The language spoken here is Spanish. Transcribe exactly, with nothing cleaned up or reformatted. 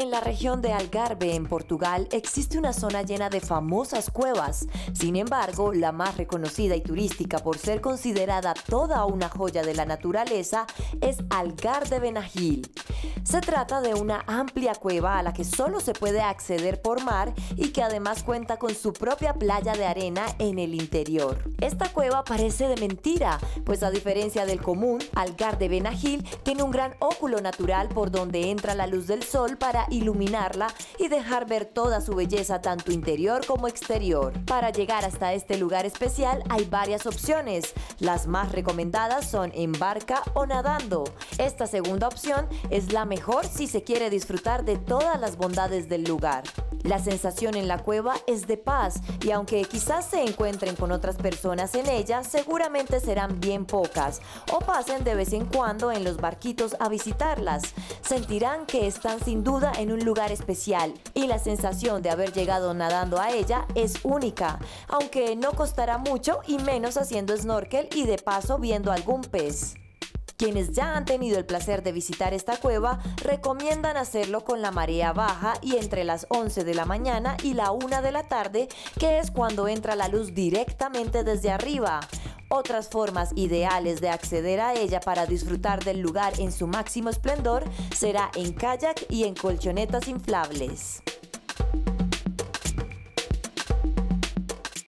En la región de Algarve, en Portugal, existe una zona llena de famosas cuevas. Sin embargo, la más reconocida y turística por ser considerada toda una joya de la naturaleza es Algar de Benagil. Se trata de una amplia cueva a la que solo se puede acceder por mar y que además cuenta con su propia playa de arena en el interior. Esta cueva parece de mentira, pues a diferencia del común, Algar de Benagil tiene un gran óculo natural por donde entra la luz del sol para iluminarla y dejar ver toda su belleza, tanto interior como exterior. Para llegar hasta este lugar especial hay varias opciones. Las más recomendadas son en barca o nadando. Esta segunda opción es la mejor si se quiere disfrutar de todas las bondades del lugar. La sensación en la cueva es de paz y aunque quizás se encuentren con otras personas en ella, seguramente serán bien pocas o pasen de vez en cuando en los barquitos a visitarlas. Sentirán que están sin duda en un lugar especial y la sensación de haber llegado nadando a ella es única, aunque no costará mucho y menos haciendo snorkel y de paso viendo algún pez. Quienes ya han tenido el placer de visitar esta cueva recomiendan hacerlo con la marea baja y entre las once de la mañana y la una de la tarde, que es cuando entra la luz directamente desde arriba. Otras formas ideales de acceder a ella para disfrutar del lugar en su máximo esplendor será en kayak y en colchonetas inflables.